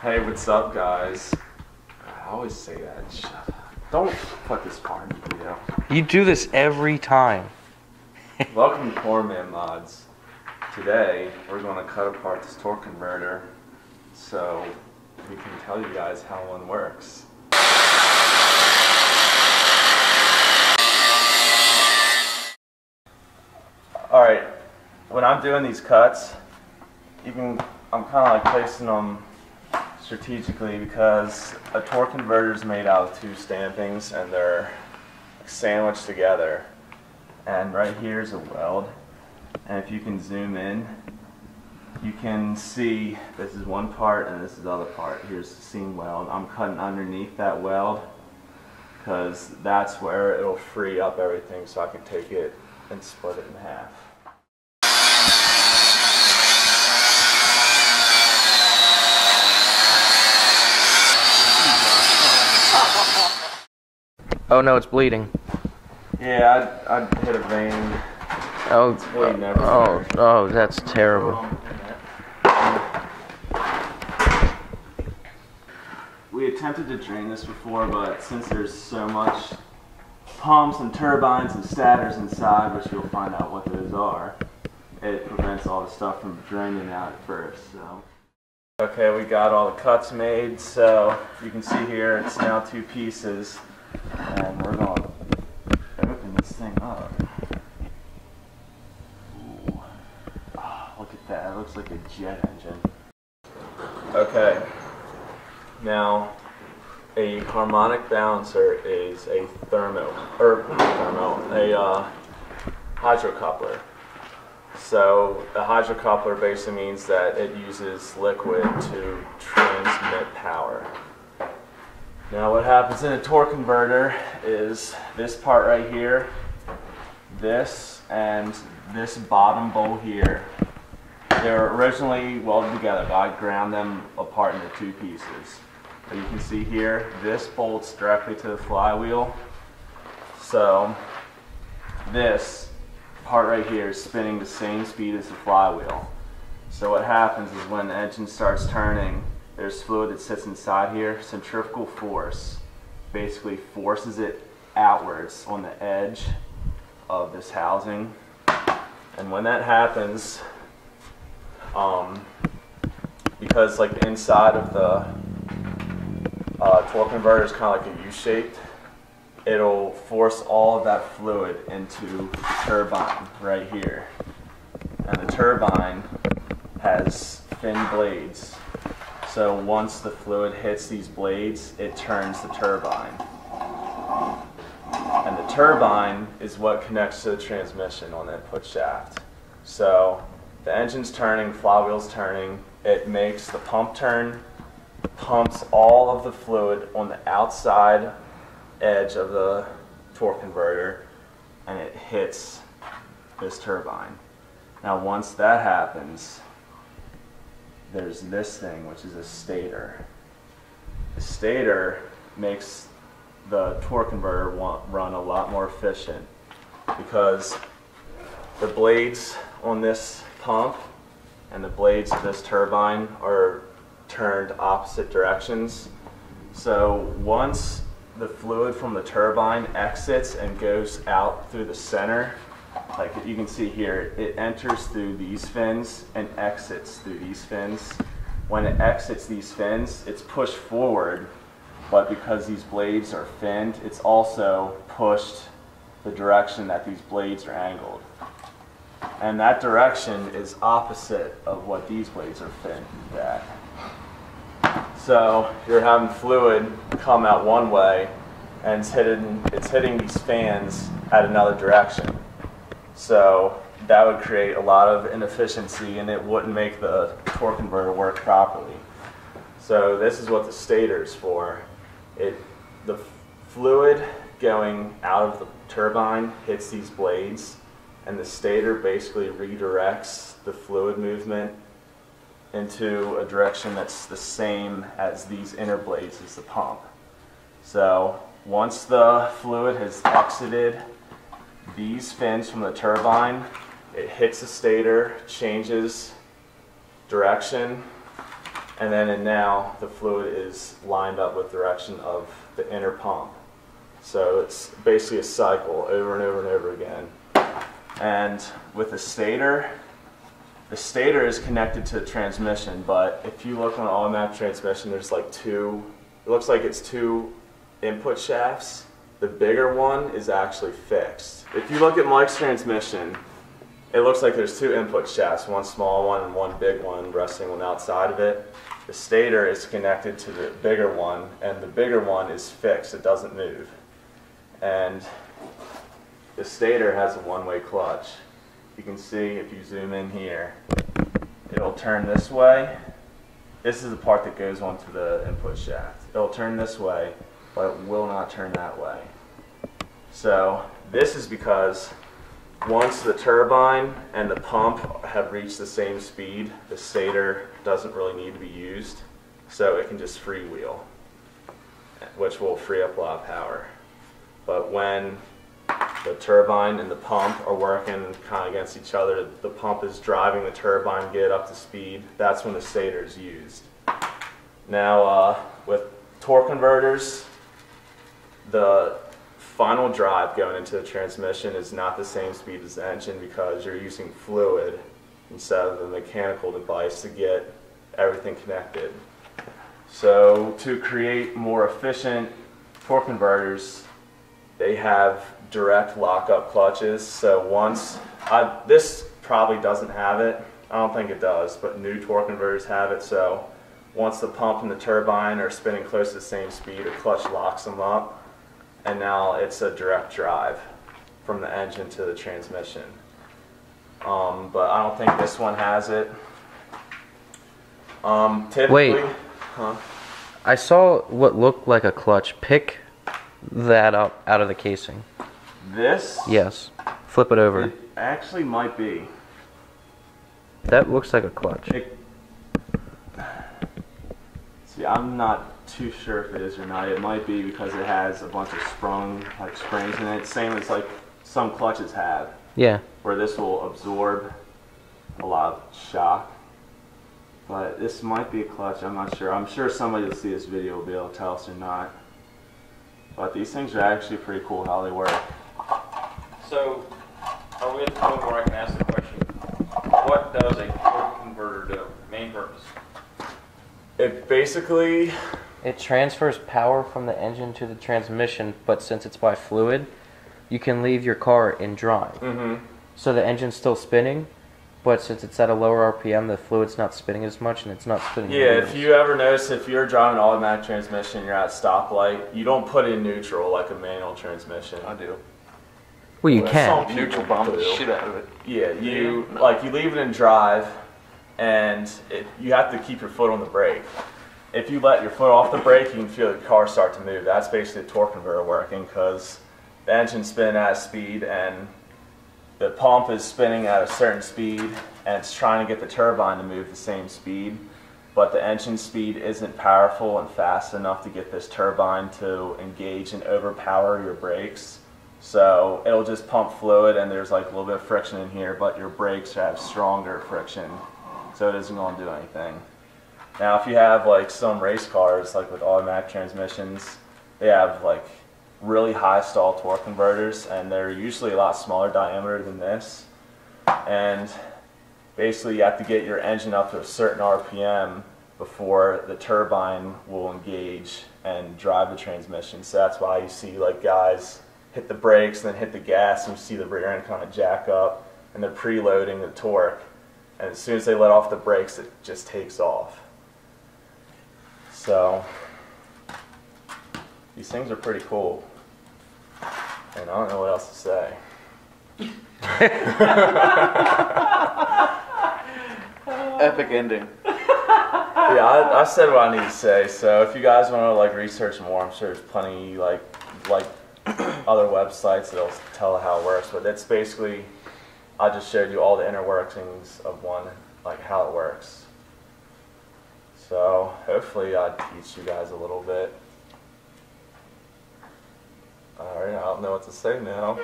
Hey, what's up, guys? I always say that. Shut up. Don't put this part in the video. You do this every time. Welcome to Poor Man Mods. Today, we're going to cut apart this torque converter so we can tell you guys how one works. Alright, when I'm doing these cuts, I'm kind of like placing them strategically because a torque converter is made out of two stampings and they're sandwiched together. And right here is a weld. And if you can zoom in, you can see this is one part and this is the other part. Here's the seam weld. I'm cutting underneath that weld because that's where it'll free up everything so I can take it and split it in half. Oh no, it's bleeding. Yeah, I hit a vein. Oh, it's bleeding everywhere. Oh, that's terrible. We attempted to drain this before, but since there's so much pumps and turbines and stators inside, which you'll find out what those are, it prevents all the stuff from draining out at first. So. Okay, we got all the cuts made, so you can see here it's now two pieces. And we're going to open this thing up. Ooh. Oh, look at that. It looks like a jet engine. Okay. Now, a harmonic balancer is a hydrocoupler. So, a hydrocoupler basically means that it uses liquid to transmit power. Now what happens in a torque converter is this part right here, this and this bottom bowl here. They were originally welded together, but I ground them apart into two pieces. But you can see here, this bolts directly to the flywheel. So this part right here is spinning the same speed as the flywheel. So what happens is when the engine starts turning, there's fluid that sits inside here. Centrifugal force basically forces it outwards on the edge of this housing. And when that happens, because like the inside of the torque converter is kind of like a U-shaped, it'll force all of that fluid into the turbine right here. And the turbine has thin blades. So once the fluid hits these blades, it turns the turbine. And the turbine is what connects to the transmission on the input shaft. So the engine's turning, flywheel's turning, it makes the pump turn, pumps all of the fluid on the outside edge of the torque converter, and it hits this turbine. Now once that happens, there's this thing, which is a stator. The stator makes the torque converter run a lot more efficient because the blades on this pump and the blades of this turbine are turned opposite directions. So once the fluid from the turbine exits and goes out through the center, like you can see here, it enters through these fins and exits through these fins. When it exits these fins, it's pushed forward, but because these blades are finned, it's also pushed the direction that these blades are angled. And that direction is opposite of what these blades are finned at. So you're having fluid come out one way, and it's hitting these fans at another direction. So that would create a lot of inefficiency and it wouldn't make the torque converter work properly. So this is what the stator is for. The fluid going out of the turbine hits these blades and the stator basically redirects the fluid movement into a direction that's the same as these inner blades as the pump. So once the fluid has exited these fins from the turbine, it hits the stator, changes direction, And then in now, the fluid is lined up with direction of the inner pump. So it's basically a cycle over and over and over again. And with the stator is connected to the transmission, but if you look on an automatic transmission, there's like two, it looks like it's two input shafts. The bigger one is actually fixed. If you look at Mike's transmission, it looks like there's two input shafts, one small one and one big one resting on the outside of it. The stator is connected to the bigger one, and the bigger one is fixed, it doesn't move. And the stator has a one-way clutch. You can see if you zoom in here, it'll turn this way. This is the part that goes onto the input shaft. It'll turn this way, but it will not turn that way. So this is because once the turbine and the pump have reached the same speed, the stator doesn't really need to be used, so it can just freewheel, which will free up a lot of power. But when the turbine and the pump are working kind of against each other, the pump is driving the turbine to get it up to speed, that's when the stator is used. Now with torque converters, the final drive going into the transmission is not the same speed as the engine because you're using fluid instead of a mechanical device to get everything connected. So to create more efficient torque converters, they have direct lockup clutches. So once, this probably doesn't have it, I don't think it does, but new torque converters have it. So once the pump and the turbine are spinning close to the same speed, a clutch locks them up. And now it's a direct drive from the engine to the transmission. But I don't think this one has it. Typically, wait. Huh? I saw what looked like a clutch. Pick that up out of the casing. This? Yes. Flip it over. It actually might be. That looks like a clutch. See, I'm not too sure if it is or not. It might be because it has a bunch of springs in it, same as like some clutches have. Yeah. Where this will absorb a lot of shock. But this might be a clutch, I'm not sure. I'm sure somebody will see this video will be able to tell us or not. But these things are actually pretty cool how they work. So, are we at the point where I can ask the question, what does a torque converter do? Main purpose? It basically... it transfers power from the engine to the transmission, but since it's by fluid, you can leave your car in drive. Mm-hmm. So the engine's still spinning, but since it's at a lower RPM, the fluid's not spinning as much, and it's not spinning. Yeah, if you ever notice, if you're driving an automatic transmission, you're at stoplight, you don't put in neutral like a manual transmission. I do. Well, you can. Neutral bomb the shit out of it. Yeah, you leave it in drive, and you have to keep your foot on the brake. If you let your foot off the brake, you can feel the car start to move. That's basically the torque converter working because the engine's spinning at a speed and the pump is spinning at a certain speed and it's trying to get the turbine to move the same speed, but the engine speed isn't powerful and fast enough to get this turbine to engage and overpower your brakes. So it'll just pump fluid and there's like a little bit of friction in here, but your brakes have stronger friction, so it isn't going to do anything. Now, if you have like some race cars, like with automatic transmissions, they have like really high stall torque converters, and they're usually a lot smaller diameter than this. And basically, you have to get your engine up to a certain RPM before the turbine will engage and drive the transmission. So that's why you see like guys hit the brakes, then hit the gas, and you see the rear end kind of jack up, and they're preloading the torque. And as soon as they let off the brakes, it just takes off. So, these things are pretty cool, and I don't know what else to say. Epic ending. Yeah, I said what I need to say, so if you guys want to like research more, I'm sure there's plenty like other websites that'll tell how it works, but that's basically, I just showed you all the inner workings of one, like how it works. So hopefully I teach you guys a little bit. Alright, I don't know what to say now.